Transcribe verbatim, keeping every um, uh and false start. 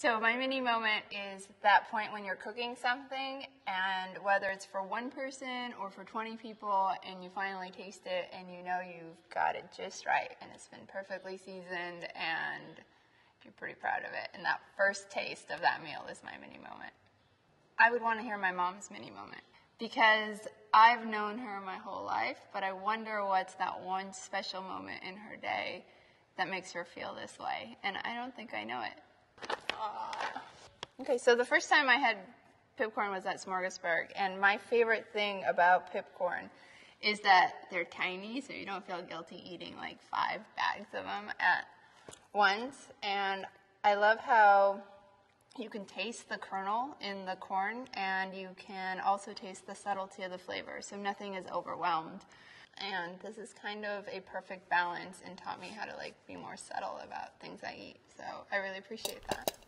So my mini moment is that point when you're cooking something, and whether it's for one person or for twenty people, and you finally taste it and you know you've got it just right and it's been perfectly seasoned and you're pretty proud of it. And that first taste of that meal is my mini moment. I would want to hear my mom's mini moment, because I've known her my whole life, but I wonder what's that one special moment in her day that makes her feel this way, and I don't think I know it. Aww. Okay, so the first time I had Pipcorn was at Smorgasburg, and my favorite thing about Pipcorn is that they're tiny, so you don't feel guilty eating like five bags of them at once. And I love how you can taste the kernel in the corn, and you can also taste the subtlety of the flavor, so nothing is overwhelmed. And this is kind of a perfect balance and taught me how to like be more subtle about things I eat. So I really appreciate that.